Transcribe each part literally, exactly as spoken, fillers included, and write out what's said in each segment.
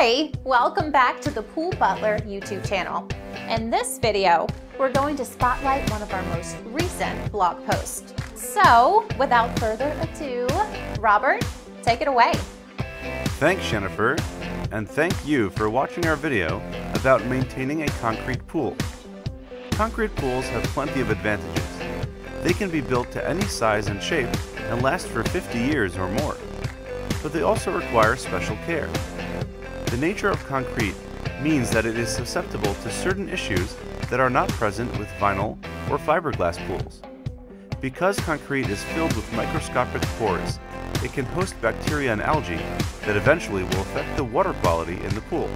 Hi, welcome back to the Pool Butler YouTube channel. In this video, we're going to spotlight one of our most recent blog posts. So, without further ado, Robert, take it away. Thanks, Jennifer, and thank you for watching our video about maintaining a concrete pool. Concrete pools have plenty of advantages. They can be built to any size and shape and last for fifty years or more, but they also require special care. The nature of concrete means that it is susceptible to certain issues that are not present with vinyl or fiberglass pools. Because concrete is filled with microscopic pores, it can host bacteria and algae that eventually will affect the water quality in the pool.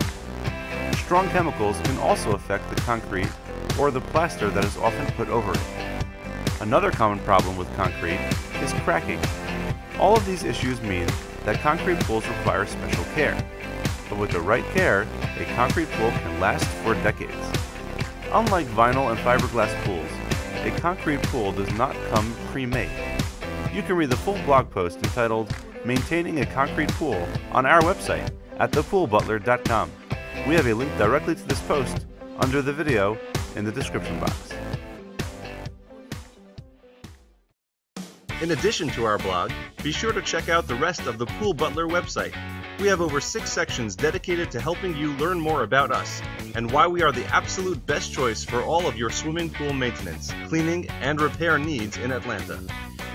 Strong chemicals can also affect the concrete or the plaster that is often put over it. Another common problem with concrete is cracking. All of these issues mean that concrete pools require special care. But with the right care, a concrete pool can last for decades. Unlike vinyl and fiberglass pools, a concrete pool does not come pre-made. You can read the full blog post entitled Maintaining a Concrete Pool on our website at the pool butler dot com. We have a link directly to this post under the video in the description box. In addition to our blog, be sure to check out the rest of the Pool Butler website. We have over six sections dedicated to helping you learn more about us and why we are the absolute best choice for all of your swimming pool maintenance, cleaning, and repair needs in Atlanta.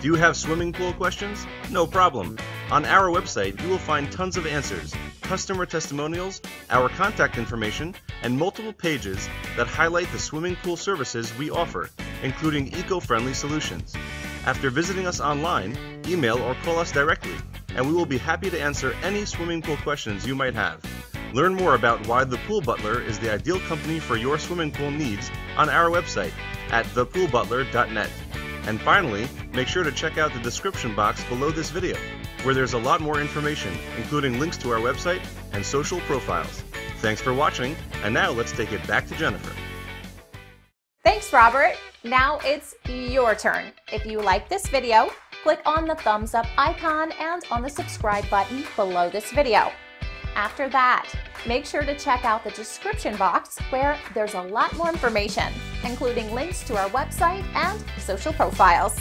Do you have swimming pool questions? No problem. On our website, you will find tons of answers, customer testimonials, our contact information, and multiple pages that highlight the swimming pool services we offer, including eco-friendly solutions. After visiting us online, email or call us directly, and we will be happy to answer any swimming pool questions you might have. Learn more about why The Pool Butler is the ideal company for your swimming pool needs on our website at the pool butler dot net. And finally, make sure to check out the description box below this video, where there's a lot more information, including links to our website and social profiles. Thanks for watching, and now let's take it back to Jennifer. Thanks, Robert. Now it's your turn. If you like this video, click on the thumbs up icon and on the subscribe button below this video. After that, make sure to check out the description box where there's a lot more information, including links to our website and social profiles.